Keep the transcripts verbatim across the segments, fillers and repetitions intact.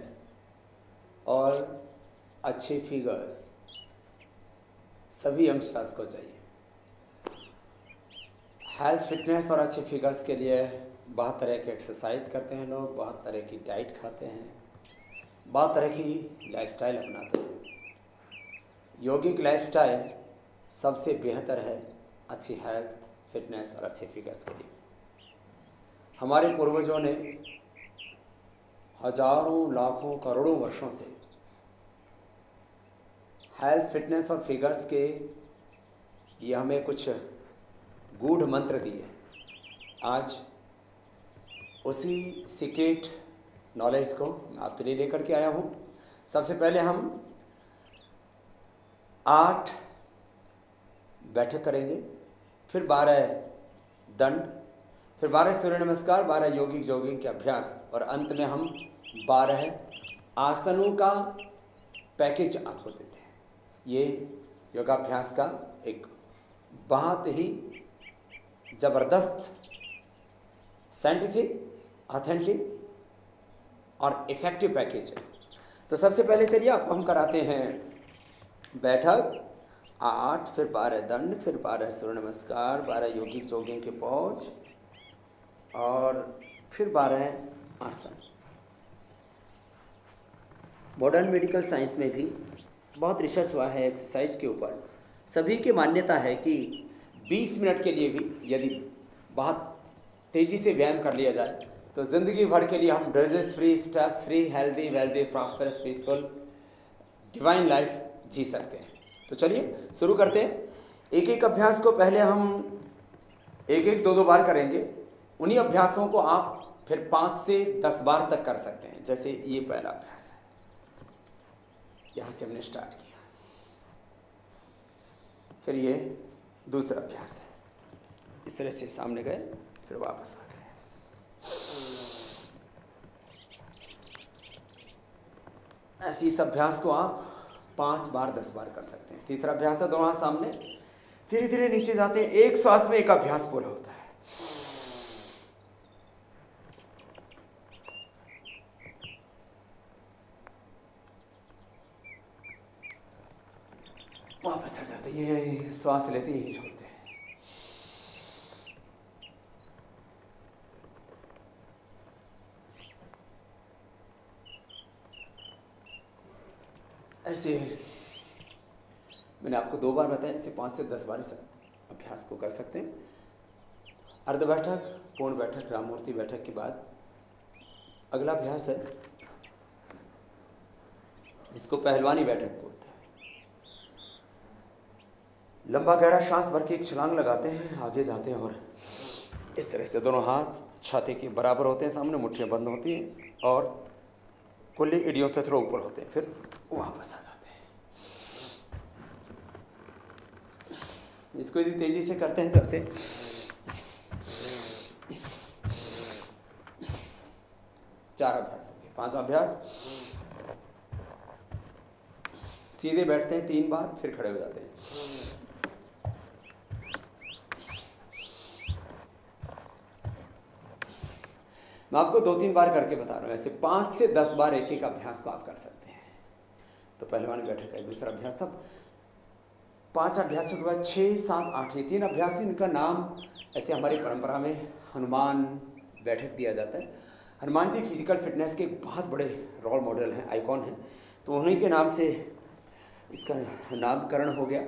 Shapes और अच्छे figures सभी यंगस्टर्स को चाहिए। हेल्थ फिटनेस और अच्छे फिगर्स के लिए बहुत तरह के एक्सरसाइज करते हैं लोग, बहुत तरह की डाइट खाते हैं, बहुत तरह की लाइफस्टाइल अपनाते हैं। योगिक लाइफस्टाइल सबसे बेहतर है अच्छी हेल्थ फिटनेस और अच्छे फिगर्स के लिए। हमारे पूर्वजों ने हजारों लाखों करोड़ों वर्षों से हेल्थ फिटनेस और फिगर्स के ये हमें कुछ गूढ़ मंत्र दिए। आज उसी सीक्रेट नॉलेज को मैं आपके लिए लेकर के आया हूँ। सबसे पहले हम आठ बैठक करेंगे, फिर बारह दंड, फिर बारह सूर्य नमस्कार, बारह योगिक जोगिंग के अभ्यास और अंत में हम बारह आसनों का पैकेज आपको देते हैं। ये योगाभ्यास का एक बहुत ही ज़बरदस्त साइंटिफिक ऑथेंटिक और इफ़ेक्टिव पैकेज है। तो सबसे पहले चलिए आपको हम कराते हैं बैठक आठ, फिर बारह दंड, फिर बारह सूर्य नमस्कार, बारह योगिक जोगिंग के पोज और फिर बारह आसन। मॉडर्न मेडिकल साइंस में भी बहुत रिसर्च हुआ है एक्सरसाइज के ऊपर। सभी की मान्यता है कि बीस मिनट के लिए भी यदि बहुत तेज़ी से व्यायाम कर लिया जाए तो ज़िंदगी भर के लिए हम disease free, stress free, healthy wealthy, prosperous, peaceful, divine life जी सकते हैं। तो चलिए शुरू करते हैं। एक एक अभ्यास को पहले हम एक एक दो दो बार करेंगे। उन्हीं अभ्यासों को आप फिर पाँच से दस बार तक कर सकते हैं। जैसे ये पहला अभ्यास है, यहाँ से हमने स्टार्ट किया। फिर ये दूसरा अभ्यास है, इस तरह से सामने गए फिर वापस आ गए। ऐसे इस अभ्यास को आप पाँच बार दस बार कर सकते हैं। तीसरा अभ्यास है दोनों हाथ सामने, धीरे धीरे नीचे जाते हैं। एक श्वास में एक अभ्यास पूरा होता है। वापस आ जाते हैं, ये श्वास लेते यही छोड़ते हैं। ऐसे मैंने आपको दो बार बताया, ऐसे पाँच से दस बार इस अभ्यास को कर सकते हैं। अर्ध बैठक, पूर्ण बैठक, राममूर्ति बैठक के बाद अगला अभ्यास है, इसको पहलवानी बैठक बोलते हैं। लंबा गहरा सांस भर के एक छलांग लगाते हैं, आगे जाते हैं और इस तरह से दोनों हाथ छाती के बराबर होते हैं, सामने मुट्ठियाँ बंद होती हैं और कुल्ली एड़ियों से थोड़ा ऊपर होते हैं, फिर वापस आ जाते हैं। इसको यदि तेजी से करते हैं तो ऐसे चार अभ्यास हो गए। पांचवा अभ्यास सीधे बैठते हैं तीन बार, फिर खड़े हो जाते हैं। मैं आपको दो तीन बार करके बता रहा हूँ, ऐसे पाँच से दस बार एक एक अभ्यास को आप कर सकते हैं। तो पहलवान बैठक है दूसरा अभ्यास था। पांच अभ्यासों के बाद छः सात आठ ये तीन अभ्यास, इनका नाम ऐसे हमारी परंपरा में हनुमान बैठक दिया जाता है। हनुमान जी फिजिकल फिटनेस के बहुत बड़े रोल मॉडल हैं, आइकॉन हैं, तो उन्हीं के नाम से इसका नामकरण हो गया।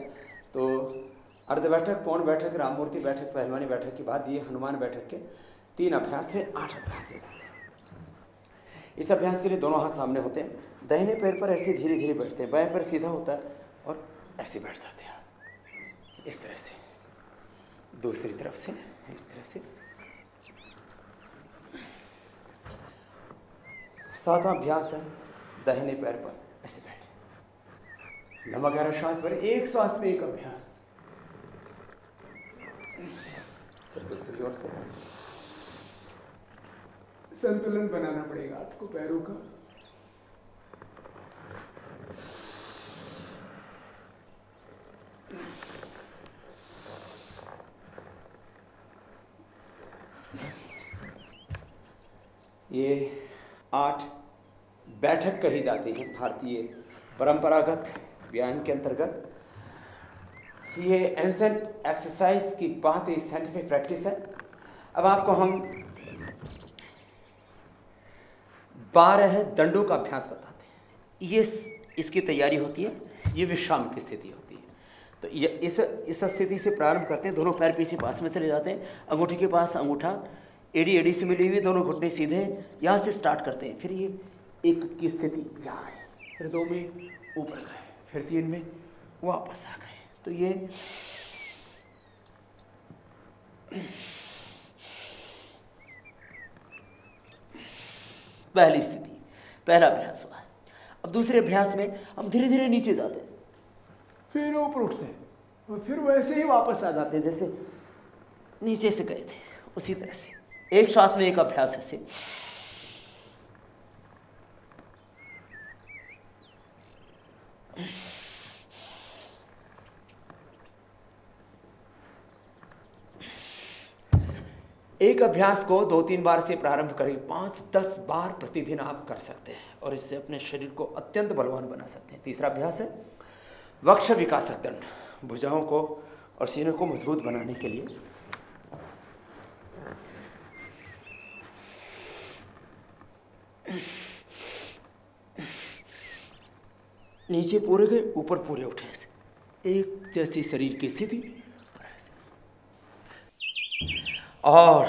तो अर्ध बैठक, पौन बैठक, राममूर्ति बैठक, पहलवानी बैठक के बाद ये हनुमान बैठक के तीन अभ्यास में आठ अभ्यास हो जाते हैं। इस अभ्यास के लिए दोनों हाथ सामने होते हैं, दाहिने पैर पर ऐसे धीरे धीरे बैठते हैं, बाएं पैर सीधा होता है और ऐसे बैठ जाते हैं। इस तरह से दूसरी तरफ से इस तरह से। सातवां अभ्यास है, दाहिने पैर पर ऐसे बैठे, लंबा गहरा सांस भरे, एक श्वास में एक अभ्यास। फिर दूसरी ओर से संतुलन बनाना पड़ेगा आपको पैरों का। ये आठ बैठक कही जाती है भारतीय परंपरागत व्यायाम के अंतर्गत। ये एंसेंट एक्सरसाइज की बात है, साइंटिफिक प्रैक्टिस है। अब आपको हम बारह दंडों का अभ्यास बताते हैं। ये इसकी तैयारी होती है, ये विश्राम की स्थिति होती है। तो ये इस इस स्थिति से प्रारंभ करते हैं, दोनों पैर पीछे पास में चले जाते हैं, अंगूठे के पास अंगूठा, एड़ी एड़ी से मिली हुई, दोनों घुटने सीधे, यहाँ से स्टार्ट करते हैं। फिर ये एक की स्थिति यहाँ है, फिर दो में ऊपर गए, फिर तीन में वापस आ गए। तो ये पहली स्थिति, पहला अभ्यास हुआ है। अब दूसरे अभ्यास में हम धीरे धीरे नीचे जाते हैं, फिर ऊपर उठते हैं और फिर वैसे ही वापस आ जाते हैं जैसे नीचे से गए थे, उसी तरह से एक सांस में एक अभ्यास ऐसे। एक अभ्यास को दो तीन बार से प्रारंभ करें, पाँच दस बार प्रतिदिन आप कर सकते हैं और इससे अपने शरीर को अत्यंत बलवान बना सकते हैं। तीसरा अभ्यास है वक्ष विकासक दंड। भुजाओं को और सीने को मजबूत बनाने के लिए नीचे पूरे गए, ऊपर पूरे उठे, ऐसे एक जैसी शरीर की स्थिति। और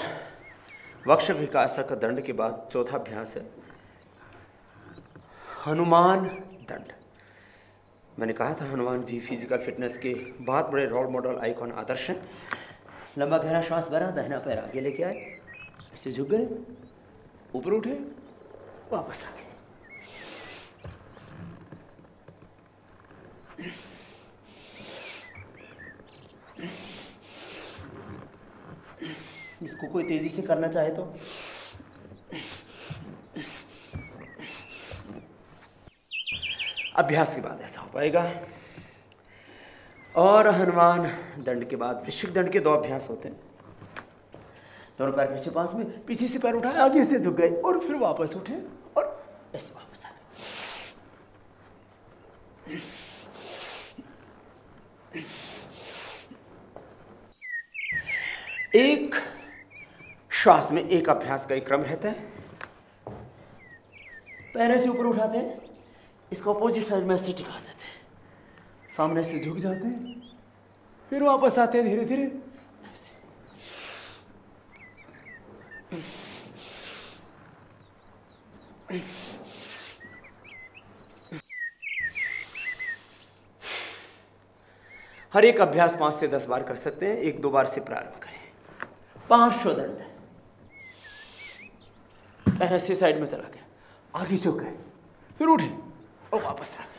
वक्ष विकासक दंड के बाद चौथा अभ्यास है हनुमान दंड। मैंने कहा था हनुमान जी फिजिकल फिटनेस के बहुत बड़े रोल मॉडल, आइकॉन, आदर्श हैं। लंबा गहरा श्वास भरा, दाहिना पैर आगे लेके आए, ऐसे झुक गए, ऊपर उठे, वापस आ गए। इसको कोई तेजी से करना चाहे तो अभ्यास के बाद ऐसा हो पाएगा। और हनुमान दंड के बाद वृश्चिक दंड के दो अभ्यास होते हैं। दोनों पैर पीछे पास में, पीछे से पैर उठाए, आगे से झुक गए और फिर वापस उठे और ऐसे वापस आ गए। एक श्वास में एक अभ्यास का एक क्रम रहता है। पैर से ऊपर उठाते हैं, इसको अपोजिट साइड में ऐसे टिका देते हैं, सामने से झुक जाते हैं, फिर वापस आते हैं धीरे धीरे। हर एक अभ्यास पाँच से दस बार कर सकते हैं, एक दो बार से प्रारंभ करें। पांचों दंड, पैर ऐसे साइड में चला गया, आगे झुक गए, फिर उठे और वापस आ गए।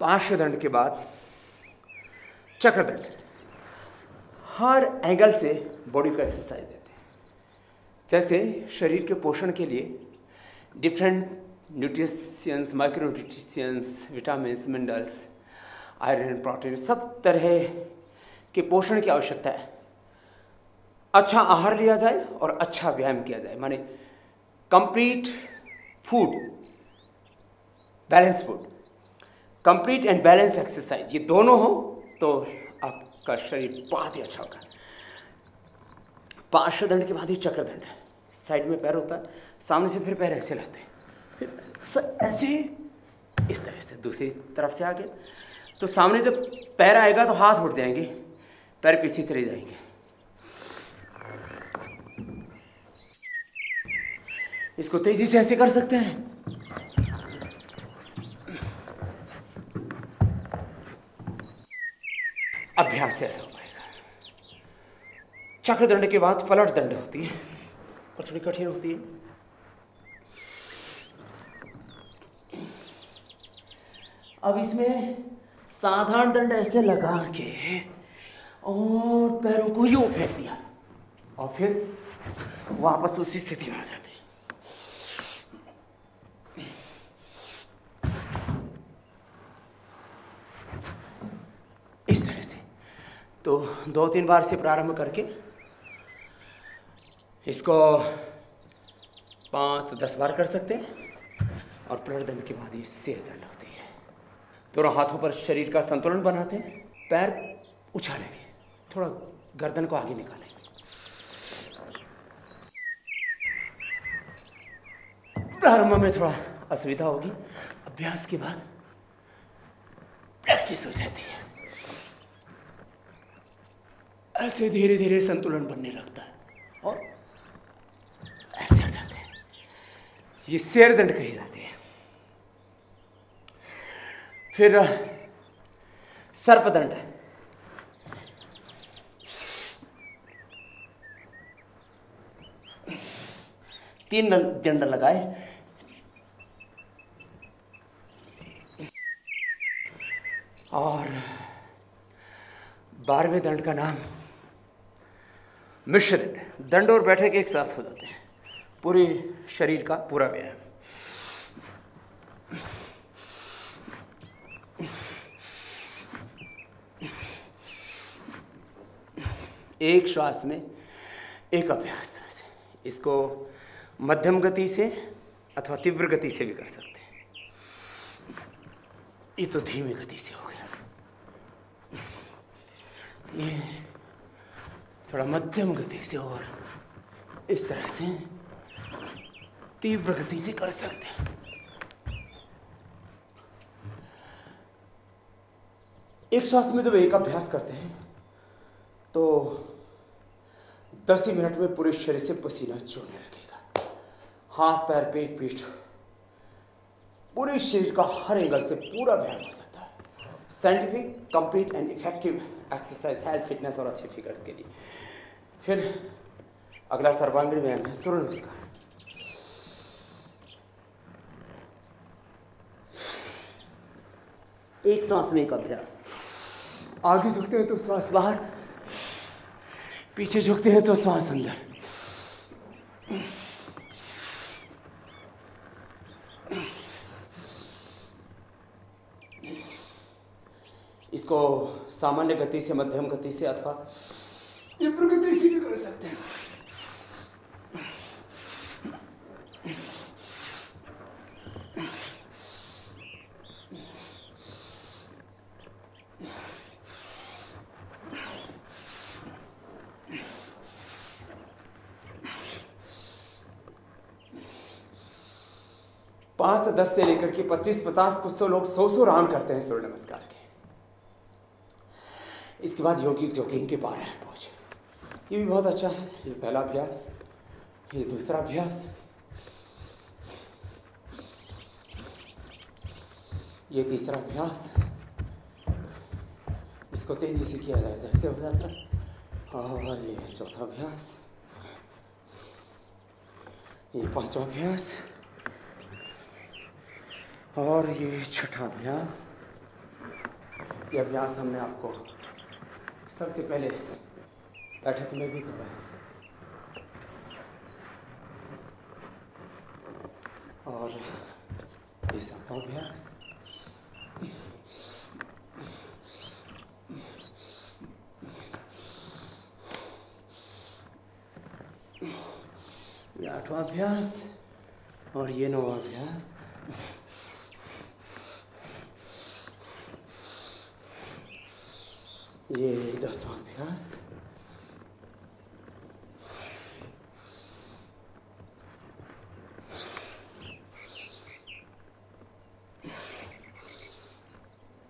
पांचों दंड के बाद चक्रदंड। हर एंगल से बॉडी का एक्सरसाइज है, जैसे शरीर के पोषण के लिए different nutritions, micro nutritions, vitamins, minerals, iron, protein, सब तरह के पोषण की आवश्यकता है। अच्छा आहार लिया जाए और अच्छा व्यायाम किया जाए, माने complete food, balance food, complete and balance exercise, ये दोनों हो तो आपका शरीर बहुत ही अच्छा होगा। पार्श्व दंड के बाद ही चक्रदंड है। साइड में पैर होता है, सामने से फिर पैर ऐसे लगते हैं, फिर ऐसे इस तरह से दूसरी तरफ से आगे। तो सामने जब पैर आएगा तो हाथ उठ जाएंगे, पैर पीछे चले जाएंगे। इसको तेजी से ऐसे कर सकते हैं। अभ्यास से ऐसा चक्र दंड के बाद पलट दंड होती है और थोड़ी कठिन होती है। अब इसमें साधारण दंड ऐसे लगा के और पैरों को यूं फेंक दिया और फिर वापस उसी स्थिति में आ जाते हैं। तो दो तीन बार से प्रारंभ करके इसको पाँच दस बार कर सकते हैं। और प्रणदंड के बाद ये सिर दंड होती है। दोनों हाथों पर शरीर का संतुलन बनाते हैं, पैर उछालेंगे, थोड़ा गर्दन को आगे निकालेंगे। प्रारंभ में थोड़ा असुविधा होगी, अभ्यास के बाद प्रैक्टिस हो जाती है। ऐसे धीरे धीरे संतुलन बनने लगता है और ऐसे आ जाते हैं। ये शेर दंड कही जाते हैं। फिर सर्पदंड। तीन दंड लगाए। और बारहवें दंड का नाम मिश्र दंड। दंड और बैठक एक साथ हो जाते हैं। पूरे शरीर का पूरा व्यायाम। एक श्वास में एक अभ्यास। इसको मध्यम गति से अथवा तीव्र गति से भी कर सकते हैं। ये तो धीमी गति से हो गया। ये थोड़ा मध्यम गति से और इस तरह से तीव्र गति से कर सकते हैं। एक श्वास में जब एक अभ्यास करते हैं तो दस ही मिनट में पूरे शरीर से पसीना चूहने लगेगा। हाथ पैर पेट पीठ पूरे शरीर का हर एंगल से पूरा व्यायाम हो जाता है। Scientific, complete and effective exercise health, fitness और अच्छे फिगर्स के लिए। फिर अगला सर्वांगीण व्यायाम है सूर्य नमस्कार। एक सांस में एक अभ्यास। आगे झुकते हैं तो सांस बाहर, पीछे झुकते हैं तो सांस अंदर। इसको सामान्य गति से, मध्यम गति से अथवा तीव्र गति से भी कर सकते हैं। पाँच दस से लेकर के पच्चीस पचास कुछ तो लोग सौ सौ राउंड करते हैं सूर्य नमस्कार के। इसके बाद योगिक जॉगिंग के बारे में पूछ। ये भी बहुत अच्छा है। ये पहला अभ्यास, ये दूसरा अभ्यास, ये तीसरा अभ्यास। इसको तेजी से किया जाए जैसे हो जाता है। और ये चौथा अभ्यास, ये पांचवा अभ्यास और ये छठा अभ्यास। ये अभ्यास हमने आपको सबसे पहले बैठक में भी करवाया। और ये सातवां अभ्यास। ये आठवां अभ्यास और ये नौवां अभ्यास। ये दसवां अभ्यास।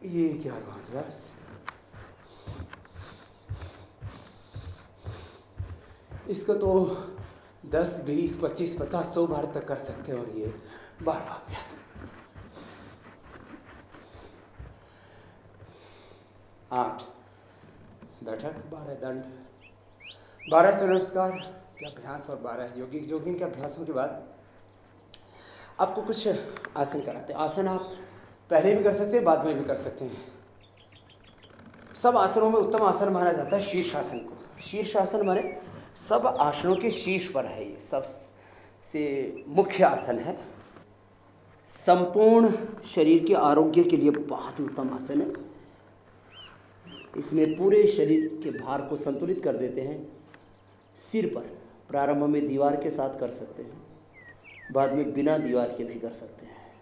ये ग्यारहवां अभ्यास। इसको तो दस बीस पच्चीस पचास सौ बार तक कर सकते हैं। और ये बारहवां अभ्यास। आठ बैठक, बारह दंड, बारह सूर्य नमस्कार के अभ्यास और बारह योगिक जोगिंग के अभ्यासों के बाद आपको कुछ आसन कराते हैं। आसन आप पहले भी कर सकते हैं, बाद में भी कर सकते हैं। सब आसनों में उत्तम आसन माना जाता है शीर्षासन को। शीर्षासन माने सब आसनों के शीर्ष पर है। ये सबसे मुख्य आसन है। संपूर्ण शरीर के आरोग्य के लिए बहुत उत्तम आसन है। इसमें पूरे शरीर के भार को संतुलित कर देते हैं। सिर पर प्रारंभ में दीवार के साथ कर सकते हैं, बाद में बिना दीवार के भी कर सकते हैं।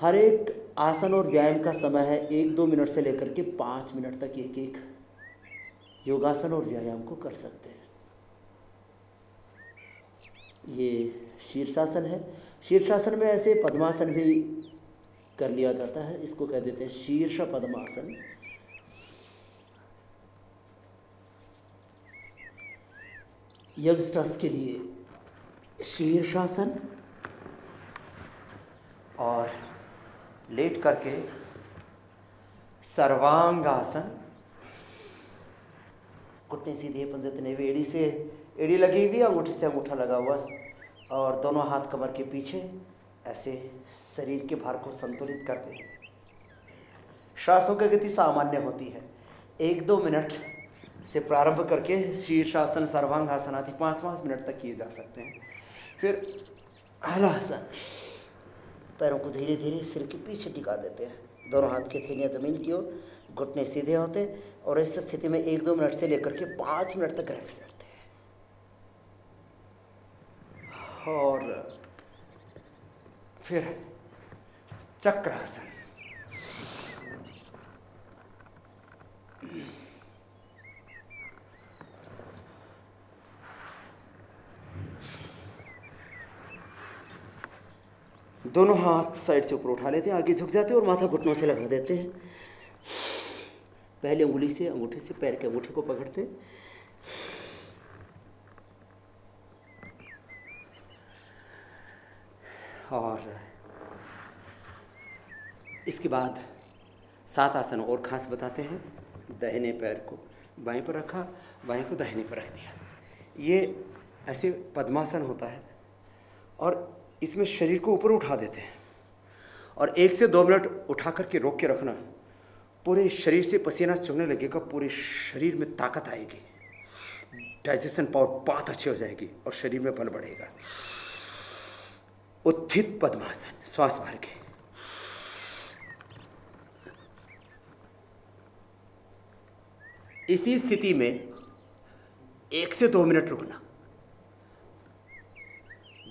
हर एक आसन और व्यायाम का समय है एक दो मिनट से लेकर के पाँच मिनट तक। एक एक योगासन और व्यायाम को कर सकते हैं। ये शीर्षासन है। शीर्षासन में ऐसे पद्मासन भी कर लिया जाता है, इसको कह देते हैं शीर्ष पद्मासन। यंगस्टर्स के लिए शीर्षासन और लेट करके सर्वांगासन। घुटने सीधे, पंजे तने हुए, एड़ी से एड़ी लगी हुई, अंगूठे से अंगूठा लगा हुआ और दोनों हाथ कमर के पीछे, ऐसे शरीर के भार को संतुलित करते हैं। श्वासों की गति सामान्य होती है। एक दो मिनट से प्रारंभ करके शीर्षासन, सर्वांगासन आदि पाँच पाँच मिनट तक किए जा सकते हैं। फिर हलासन, पैरों को धीरे धीरे सिर के पीछे टिका देते हैं, दोनों हाथ के थैलियाँ ज़मीन की ओर, घुटने सीधे होते हैं और इस स्थिति में एक दो मिनट से लेकर के पाँच मिनट तक रह सकते हैं। और फिर चक्रासन। दोनों हाथ साइड से ऊपर उठा लेते हैं, आगे झुक जाते हैं और माथा घुटनों से लगा देते हैं। पहले उंगली से, अंगूठे से पैर के अंगूठे को पकड़ते हैं। और इसके बाद सात आसन और खास बताते हैं। दाहिने पैर को बाएं पर रखा, बाएं को दाहिने पर रख दिया। ये ऐसे पद्मासन होता है और इसमें शरीर को ऊपर उठा देते हैं और एक से दो मिनट उठा करके रोक के रखना। पूरे शरीर से पसीना चुभने लगेगा, पूरे शरीर में ताकत आएगी, डाइजेशन पावर बहुत अच्छी हो जाएगी और शरीर में बल बढ़ेगा। उत्थित पद्मासन, श्वास भर के। इसी स्थिति में एक से दो मिनट रुकना।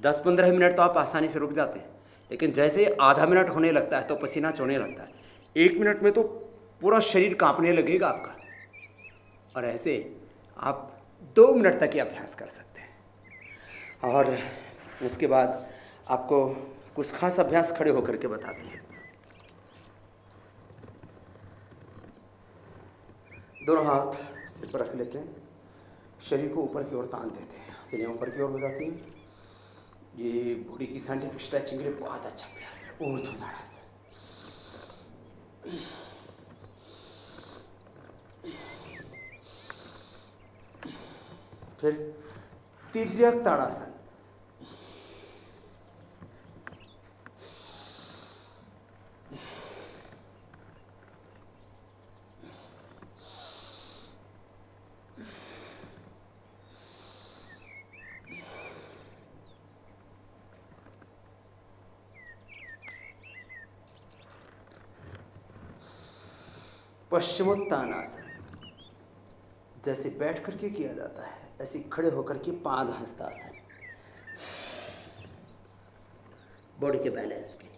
दस पंद्रह मिनट तो आप आसानी से रुक जाते हैं, लेकिन जैसे आधा मिनट होने लगता है तो पसीना चढ़ने लगता है। एक मिनट में तो पूरा शरीर कांपने लगेगा आपका। और ऐसे आप दो मिनट तक ही अभ्यास कर सकते हैं। और इसके बाद आपको कुछ खास अभ्यास खड़े होकर के बताते हैं। दोनों हाथ सिर पर रख लेते हैं, शरीर को ऊपर की ओर तान देते हैं, हथेलियाँ ऊपर की ओर हो जाती हैं। ये बॉडी की साइंटिफिक स्ट्रेचिंग के लिए बहुत अच्छा अभ्यास है। और ऊर्ध्वाधर, फिर तिर्यक ताड़ासन। पश्चिमोत्तानासन, जैसे बैठ करके किया जाता है ऐसे खड़े होकर के पाद हस्तासन, बॉडी के बैलेंस के।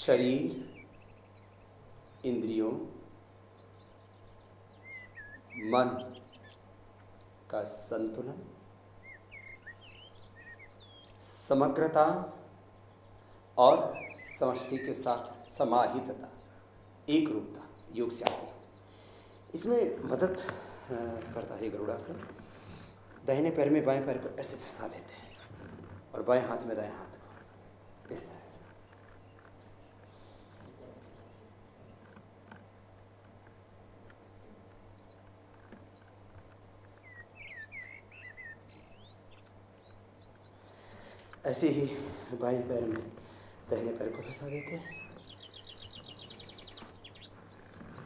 शरीर, इंद्रियों, मन का संतुलन, समग्रता और समष्टि के साथ समाहितता, एक रूपता योग से आती है। इसमें मदद करता है गरुड़ासन। दाहिने पैर में बाएं पैर को ऐसे फंसा लेते हैं और बाएं हाथ में दाएं हाथ को इस तरह से। ऐसे ही बाएं पैर में दाहिने पैर को फंसा देते हैं।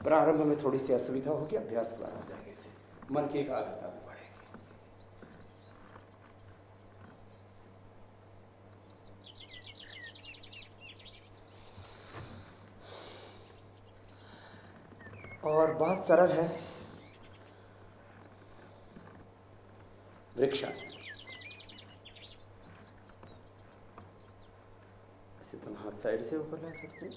प्रारंभ में थोड़ी सी असुविधा होगी, अभ्यास के बाद हो जाएगी, इससे मन की एकाग्रता भी बढ़ेगी। और बहुत सरल है वृक्षासन। इसे तुम हाथ साइड से ऊपर ला सकते हो,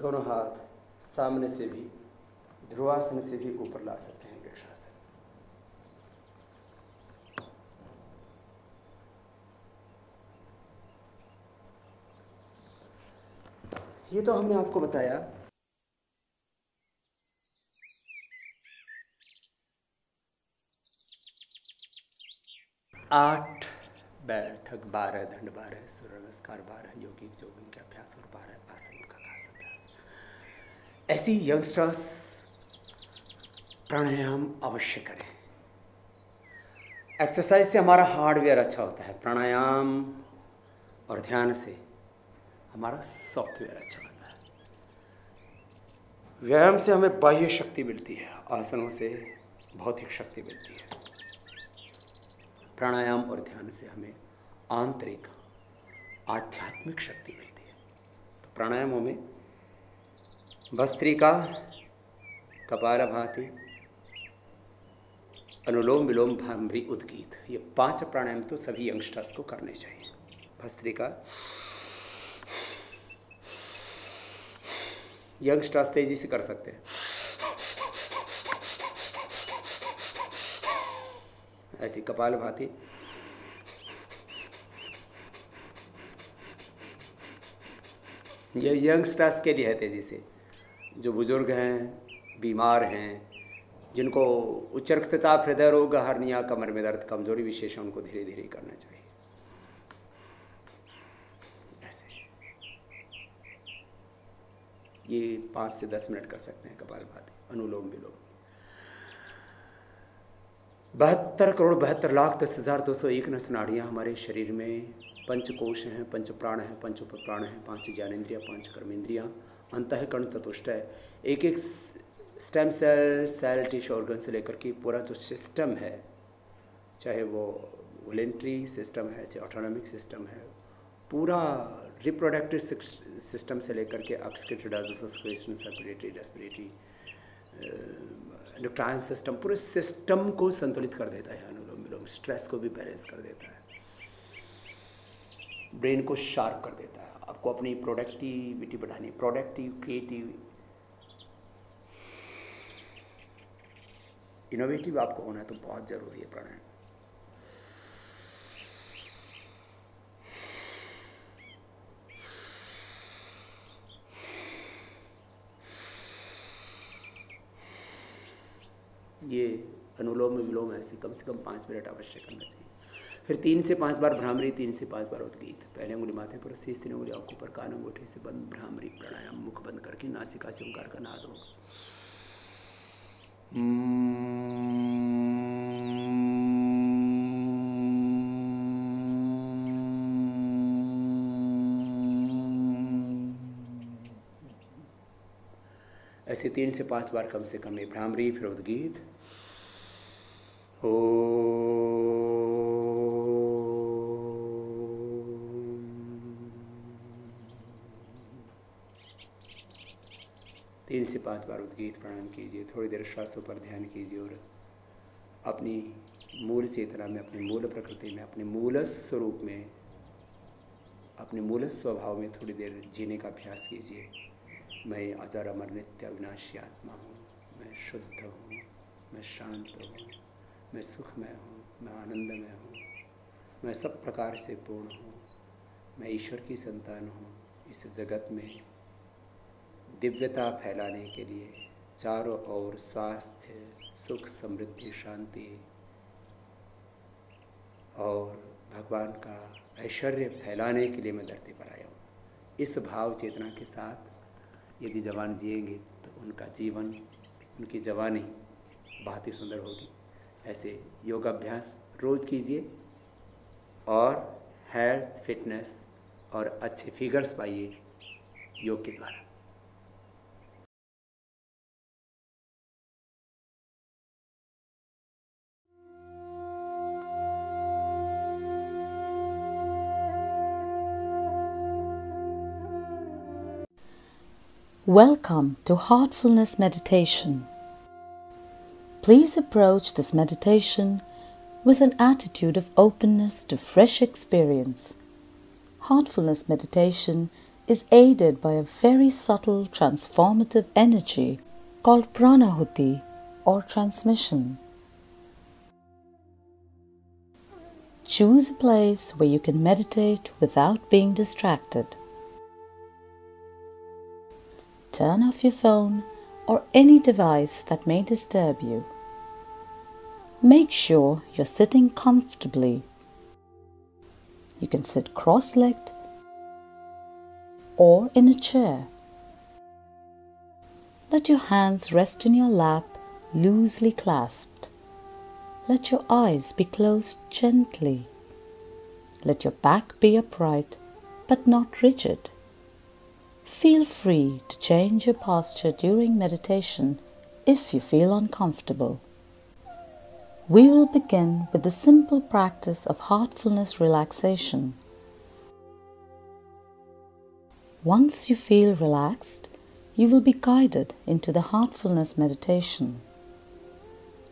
दोनों हाथ सामने से भी, ध्रुवासन से भी ऊपर ला सकते हैं वृक्षासन। ये तो हमने आपको बताया आठ बैठक, बारह दंड, बारह सूर्य नमस्कार, बारह योगिक जोगिंग के अभ्यास और बारह आसन का खास अभ्यास। ऐसी यंगस्टर्स प्राणायाम अवश्य करें। एक्सरसाइज से हमारा हार्डवेयर अच्छा होता है, प्राणायाम और ध्यान से हमारा सॉफ्टवेयर अच्छा होता है। व्यायाम से हमें बाह्य शक्ति मिलती है, आसनों से भौतिक शक्ति मिलती है, प्राणायाम और ध्यान से हमें आंतरिक आध्यात्मिक शक्ति मिलती है। तो प्राणायामों में भस्त्रिका, कपालभाति, अनुलोम विलोम, भ्रामरी, उद्गीत, ये पांच प्राणायाम तो सभी यंगस्टर्स को करने चाहिए। भस्त्रिका, यंगस्टर्स तेजी से कर सकते हैं, ऐसी कपालभाति, ये यंगस्टर्स के लिए है तेजी से। जो बुजुर्ग हैं, बीमार हैं, जिनको उच्च रक्तचाप, हृदय रोग, हर्निया, कमर में दर्द, कमजोरी विशेष है, उनको धीरे धीरे करना चाहिए। ये पाँच से दस मिनट कर सकते हैं कपालभाति, अनुलोम विलोम। बहत्तर करोड़ बहत्तर लाख दस हज़ार दो सौ एक नस नाड़ियाँ हमारे शरीर में, पंच कोश हैं, पंच प्राण हैं, पंच उपप्राण हैं, पांच ज्ञानेंद्रियाँ, पांच कर्मेंद्रियाँ, अंतःकरण चतुष्टय है। एक एक stem cell, cell tissue, organ से लेकर के पूरा जो सिस्टम है, चाहे वो वॉलेंट्री सिस्टम है, चाहे ऑटोनॉमिक सिस्टम है, पूरा रिप्रोडक्टिव सिस्टम से लेकर के excretory, secretion, सेपरेटरी, respiratory, endocrine system, पूरे सिस्टम को संतुलित कर देता है अनुलोम विलोम। स्ट्रेस को भी बैलेंस कर देता है, ब्रेन को शार्प कर देता है। आपको अपनी प्रोडक्टिविटी बढ़ानी, प्रोडक्टिव, क्रिएटिव, इनोवेटिव आपको होना है तो बहुत ज़रूरी है प्राणायाम। ये अनुलोम विलोम ऐसे कम से कम पाँच मिनट अवश्य करना चाहिए। फिर तीन से पाँच बार भ्रामरी, तीन से पाँच बार उद्गीत। पहले अंगुली माथे पर, शीश, तीन अंगुली आँखों पर, कान अंगूठे से बंद भ्रामरी प्राणायाम। मुख बंद करके नासिका से ओंकार का नाद होगा। ऐसे तीन से पांच बार कम से कम ये भ्रामरी, फिर उद्गीत। ओ तीन से पांच बार उद्गीत प्राणायाम कीजिए। थोड़ी देर श्वासों पर ध्यान कीजिए और अपनी मूल चेतना में, अपनी मूल प्रकृति में, अपने मूल स्वरूप में, अपने मूल स्वभाव में थोड़ी देर जीने का अभ्यास कीजिए। मैं अजर, अमर, नित्य अविनाशी आत्मा हूँ, मैं शुद्ध हूँ, मैं शांत हूँ, मैं सुखमय हूँ, मैं आनंदमय हूँ, मैं सब प्रकार से पूर्ण हूँ, मैं ईश्वर की संतान हूँ। इस जगत में दिव्यता फैलाने के लिए चारों ओर स्वास्थ्य, सुख, समृद्धि, शांति और भगवान का ऐश्वर्य फैलाने के लिए मैं धरती पर आया हूँ। इस भाव चेतना के साथ यदि जवान जिएंगे तो उनका जीवन उनकी जवानी बहुत ही सुंदर होगी। ऐसे योगाभ्यास रोज़ कीजिए और हेल्थ, फिटनेस और अच्छे फिगर्स पाइए योग के द्वारा। Welcome to Heartfulness Meditation. Please approach this meditation with an attitude of openness to fresh experience. Heartfulness meditation is aided by a very subtle transformative energy called pranahuti or transmission. Choose a place where you can meditate without being distracted. Turn off your phone or any device that may disturb you. Make sure you're sitting comfortably. You can sit cross-legged or in a chair. Let your hands rest in your lap, loosely clasped. Let your eyes be closed gently. Let your back be upright but not rigid. Feel free to change your posture during meditation if you feel uncomfortable. We will begin with the simple practice of heartfulness relaxation. Once you feel relaxed, you will be guided into the heartfulness meditation.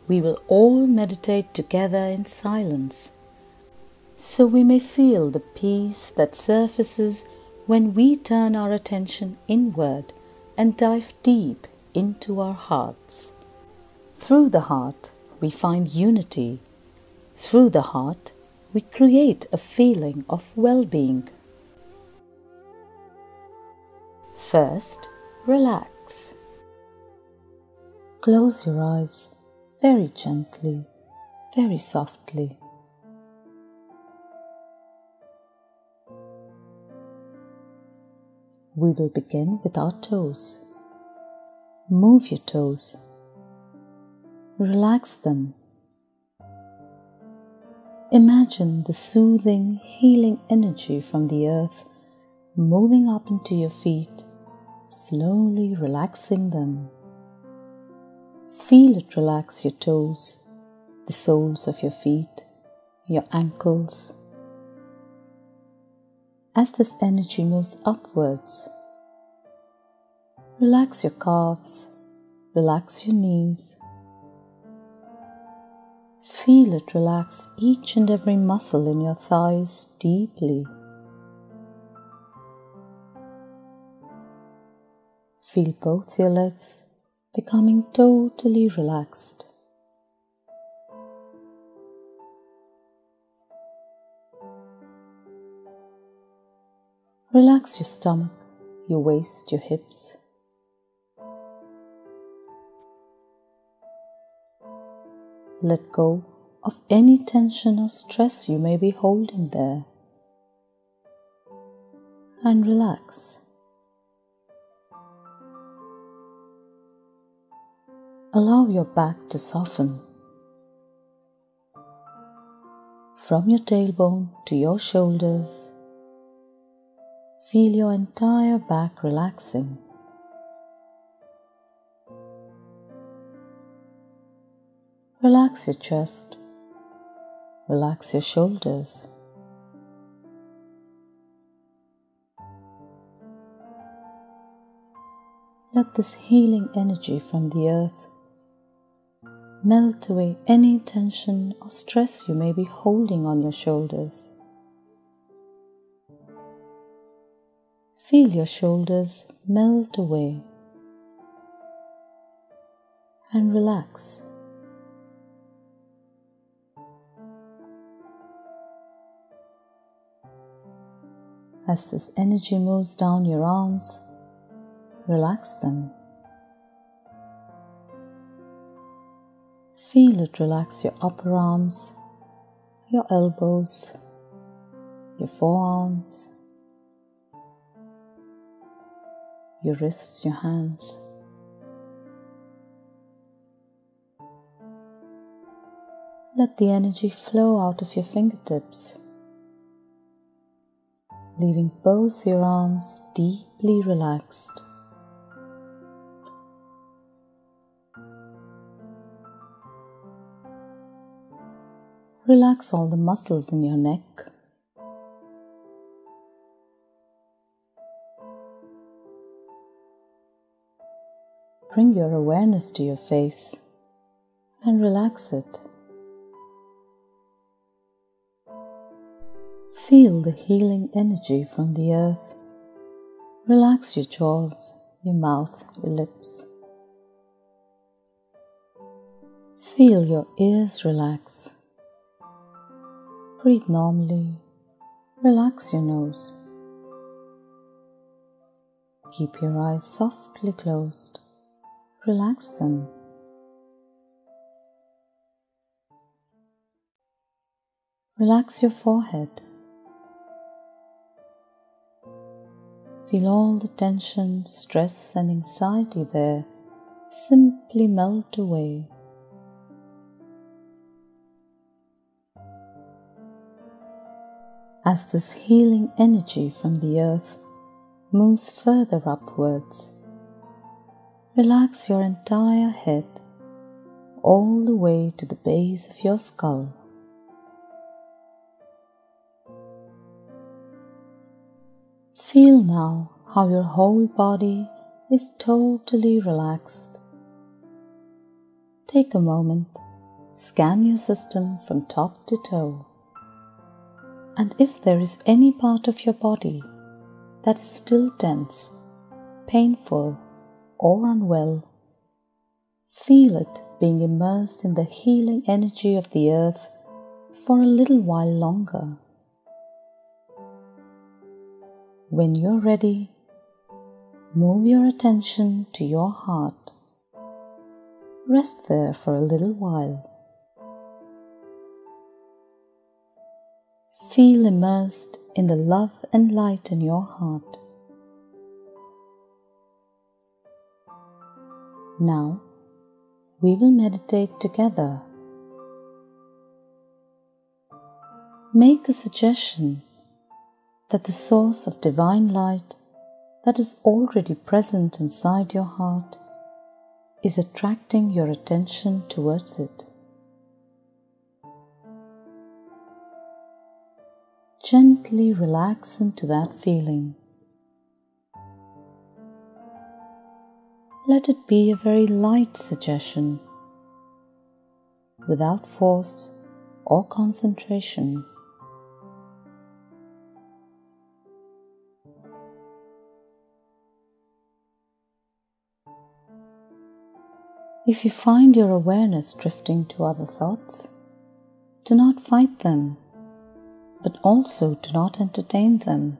We will all meditate together in silence, so we may feel the peace that surfaces when we turn our attention inward and dive deep into our hearts. Through the heart, we find unity. Through the heart, we create a feeling of well-being. First, relax. Close your eyes very gently, very softly. We will begin with our toes. Move your toes. Relax them. Imagine the soothing, healing energy from the earth moving up into your feet, slowly relaxing them. Feel it relax your toes, the soles of your feet, your ankles. As this energy moves upwards, relax your calves, relax your knees. Feel it relax each and every muscle in your thighs deeply. Feel both your legs becoming totally relaxed. Relax your stomach, your waist, your hips. Let go of any tension or stress you may be holding there, and relax. Allow your back to soften. From your tailbone to your shoulders, feel your entire back relaxing. Relax your chest. Relax your shoulders. Let this healing energy from the earth melt away any tension or stress you may be holding on your shoulders. Feel your shoulders melt away and relax. As this energy moves down your arms, relax them. Feel it relax your upper arms, your elbows, your forearms, your wrists, your hands. Let the energy flow out of your fingertips, leaving both your arms deeply relaxed. Relax all the muscles in your neck. Bring your awareness to your face and relax it. Feel the healing energy from the earth. Relax your jaws, your mouth, your lips. Feel your ears relax. Breathe normally. Relax your nose. Keep your eyes softly closed. Relax them. Relax your forehead. Feel all the tension, stress, and anxiety there simply melt away. As this healing energy from the earth moves further upwards, relax your entire head all the way to the base of your skull. Feel now how your whole body is totally relaxed. Take a moment, scan your system from top to toe. And if there is any part of your body that is still tense, painful, or unwell, feel it being immersed in the healing energy of the earth for a little while longer. When you're ready, move your attention to your heart. Rest there for a little while. Feel immersed in the love and light in your heart. Now, we will meditate together. Make a suggestion that the source of divine light that is already present inside your heart is attracting your attention towards it. Gently relax into that feeling. Let it be a very light suggestion, without force or concentration. If you find your awareness drifting to other thoughts, do not fight them, but also do not entertain them.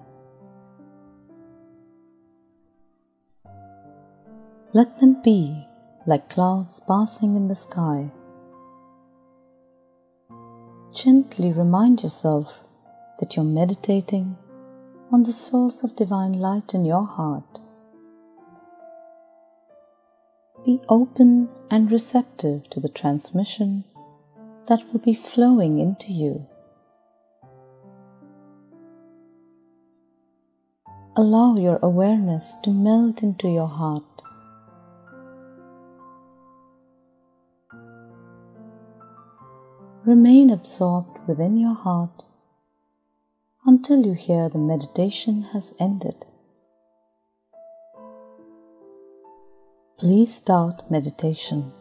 Let them be like clouds passing in the sky. Gently remind yourself that you're meditating on the source of divine light in your heart. Be open and receptive to the transmission that will be flowing into you. Allow your awareness to melt into your heart. Remain absorbed within your heart until you hear the meditation has ended. Please start meditation.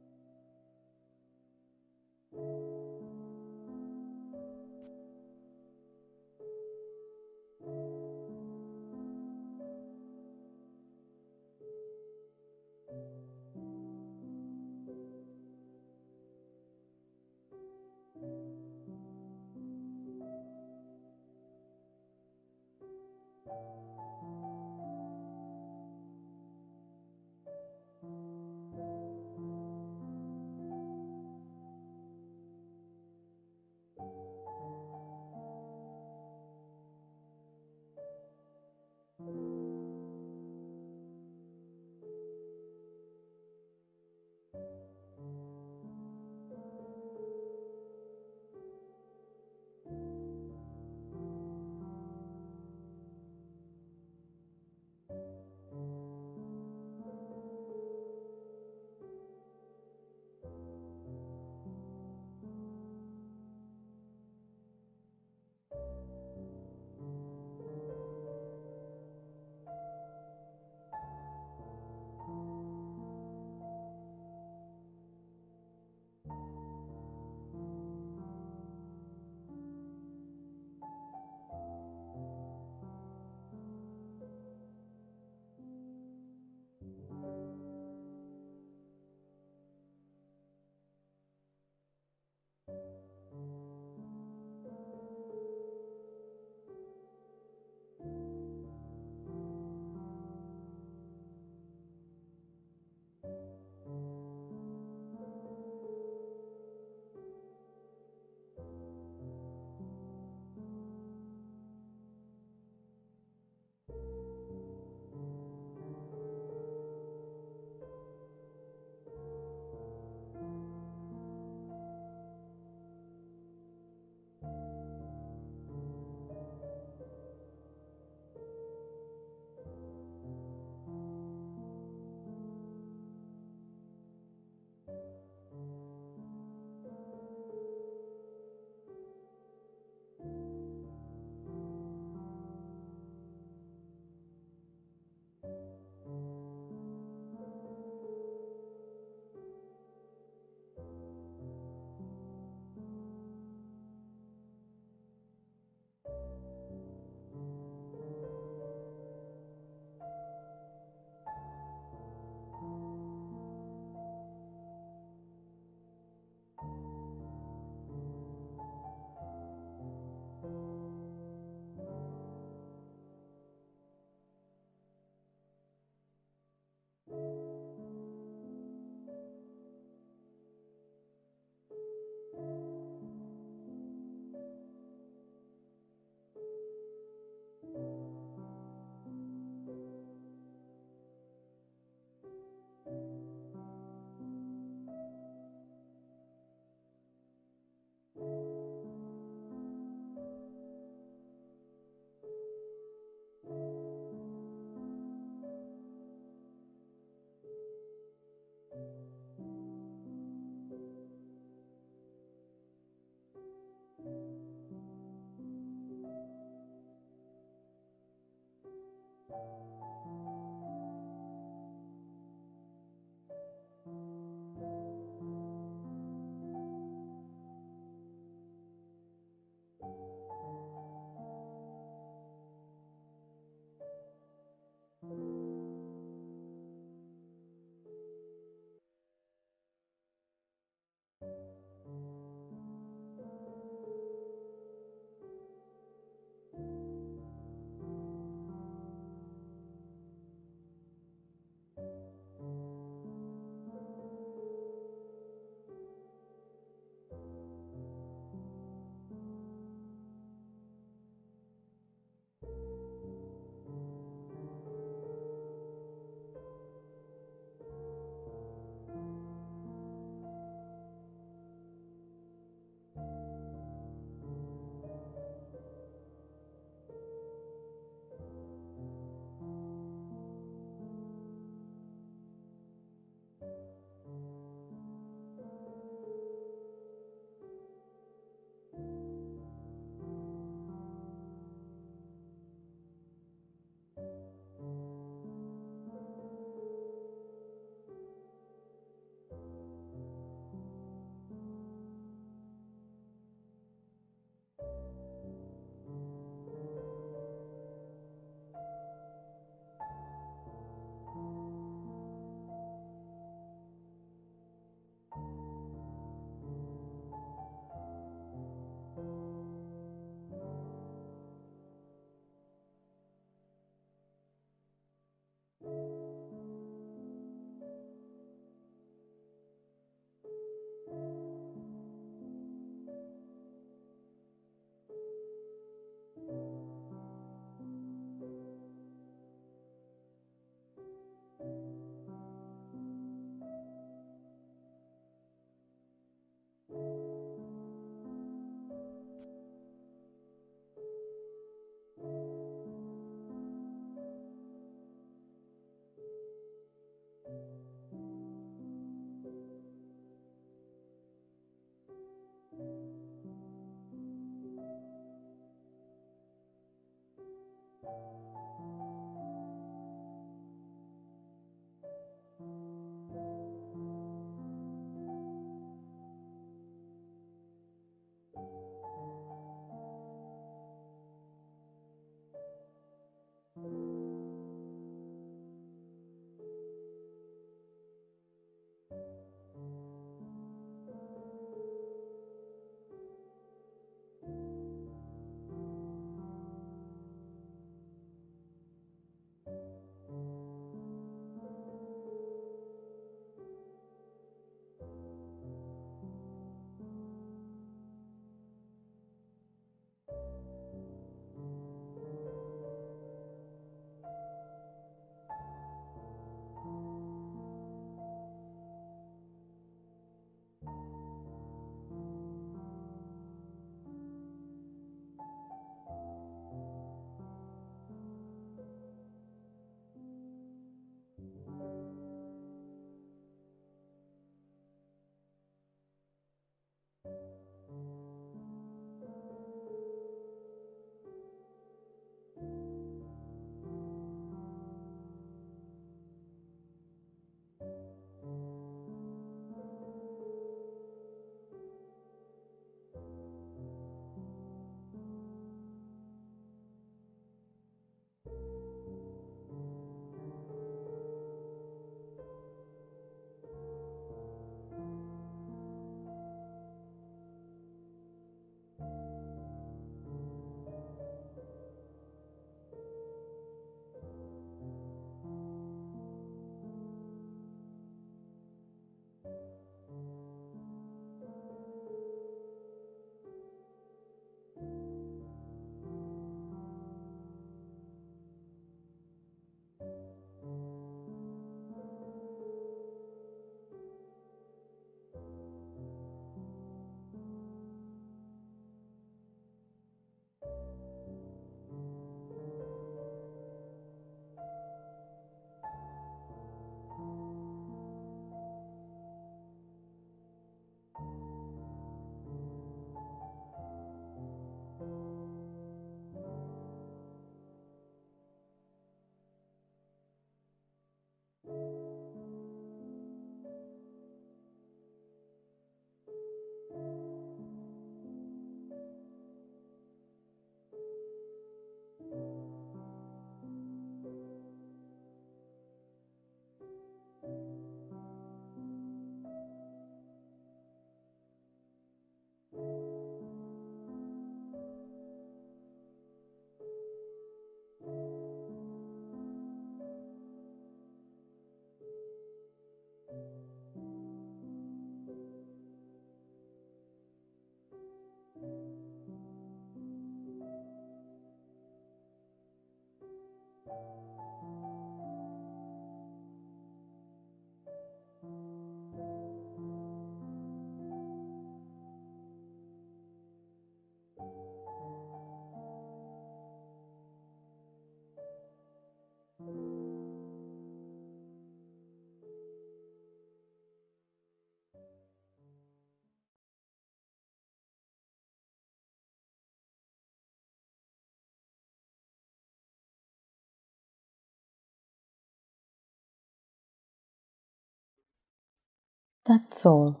That's all.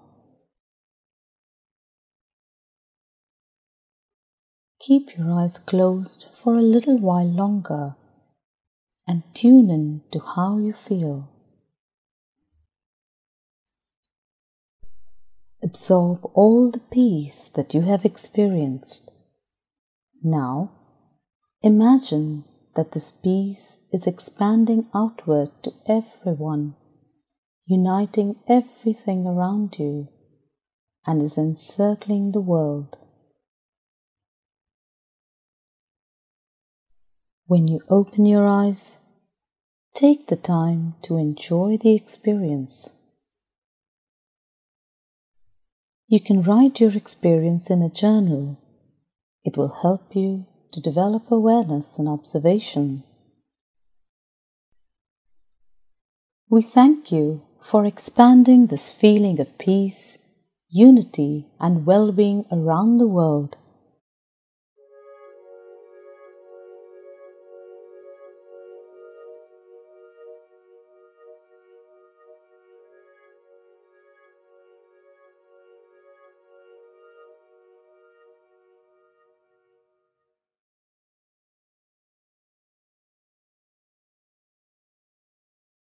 Keep your eyes closed for a little while longer and tune in to how you feel. Absorb all the peace that you have experienced. Now, imagine that this peace is expanding outward to everyone, uniting everything around you, and is encircling the world. When you open your eyes, take the time to enjoy the experience. You can write your experience in a journal. It will help you to develop awareness and observation. We thank you for expanding this feeling of peace, unity, and well-being around the world.